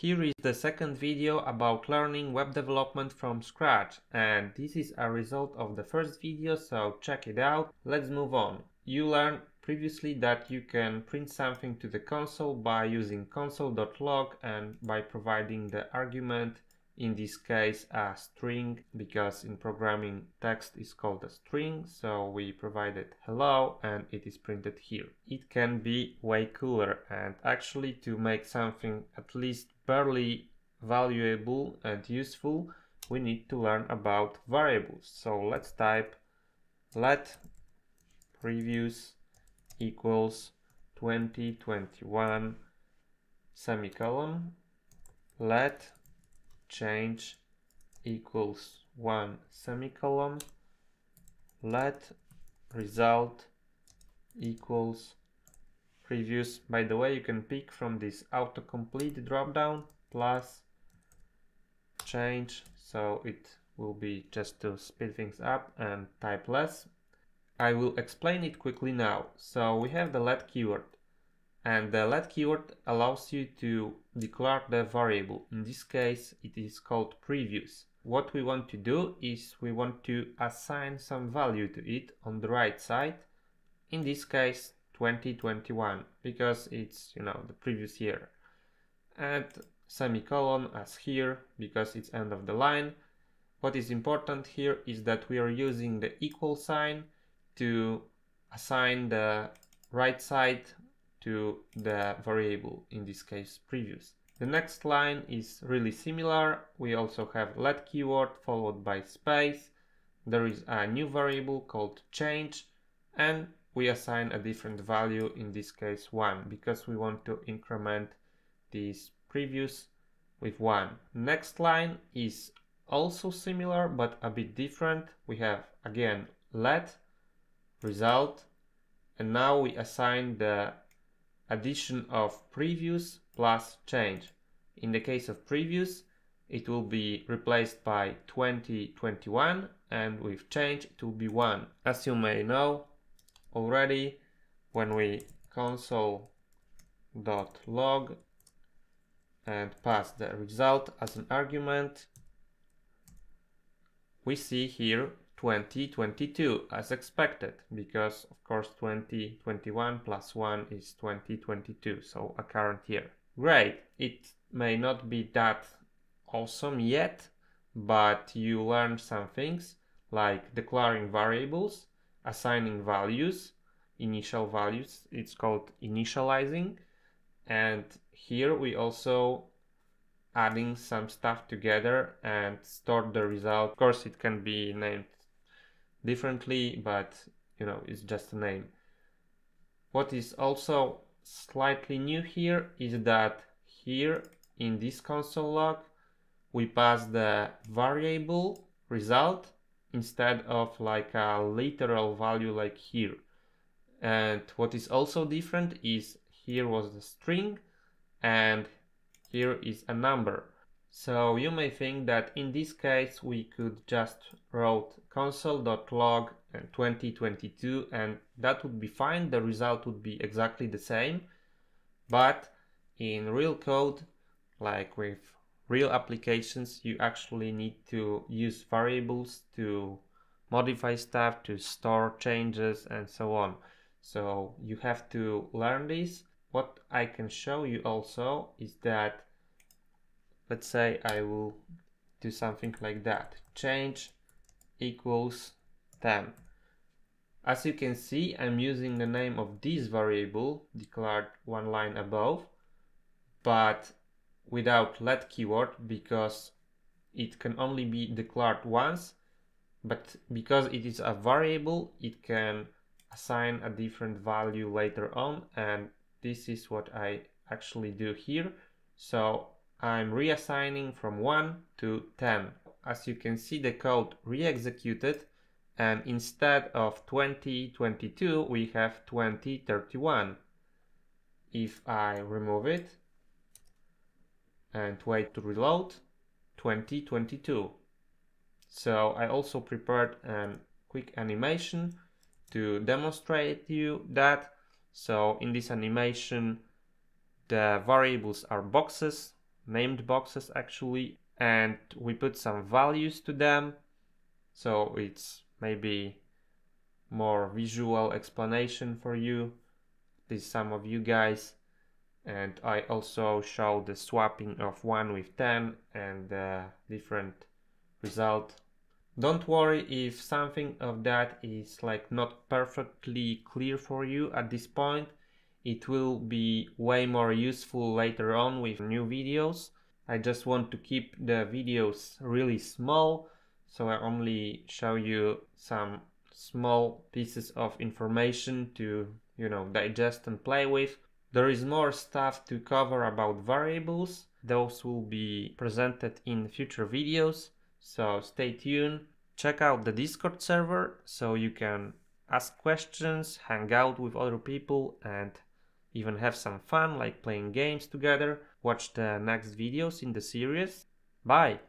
Here is the second video about learning web development from scratch, and this is a result of the first video, so check it out. Let's move on. You learned previously that you can print something to the console by using console.log and by providing the argument, in this case a string, because in programming text is called a string, so we provided hello and it is printed here. It can be way cooler, and actually to make something at least barely valuable and useful, we need to learn about variables. So let's type let previews equals 2021 semicolon, let change equals 1 semicolon, let result equals previews. By the way, you can pick from this autocomplete dropdown plus change, so it will be just to speed things up and type less. I will explain it quickly now. So we have the let keyword, and the let keyword allows you to declare the variable. In this case it is called previews. What we want to do is we want to assign some value to it on the right side, in this case 2021, because it's, you know, the previous year, and semicolon as here because it's end of the line. What is important here is that we are using the equal sign to assign the right side to the variable, in this case previews. The next line is really similar. We also have let keyword followed by space. There is a new variable called change, and we assign a different value, in this case 1, because we want to increment these previews with 1. Next line is also similar but a bit different. We have again let result, and now we assign the addition of previews plus change. In the case of previews it will be replaced by 2021, and with change it will be 1. As you may know already, when we console.log and pass the result as an argument, we see here 2022 as expected, because of course 2021 plus 1 is 2022, so a current year. Great, it may not be that awesome yet, but you learn some things like declaring variables, assigning values, initial values, it's called initializing, and here we also adding some stuff together and store the result. Of course it can be named differently, but you know, it's just a name. What is also slightly new here is that here in this console log we pass the variable result instead of like a literal value like here. And what is also different is here was the string and here is a number. So you may think that in this case we could just wrote console.log and 2022 and that would be fine, the result would be exactly the same. But in real code, like with real applications, you actually need to use variables to modify stuff, to store changes and so on. So you have to learn this. What I can show you also is that, let's say I will do something like that, change equals 10. As you can see, I'm using the name of this variable declared one line above, but without let keyword, because it can only be declared once, but because it is a variable, it can assign a different value later on, and this is what I actually do here. So I'm reassigning from 1 to 10. As you can see, the code re-executed, and instead of 2022 we have 2031. If I remove it and wait to reload, 2022. So I also prepared a quick animation to demonstrate you that. So in this animation the variables are boxes, named boxes actually, and we put some values to them, so it's maybe more visual explanation for you, at least some of you guys. And I also show the swapping of 1 with 10 and the different result. Don't worry if something of that is like not perfectly clear for you at this point. It will be way more useful later on with new videos. I just want to keep the videos really small, so I only show you some small pieces of information to, digest and play with. There is more stuff to cover about variables. Those will be presented in future videos, so stay tuned. Check out the Discord server so you can ask questions, hang out with other people, and even have some fun, like playing games together. Watch the next videos in the series. Bye!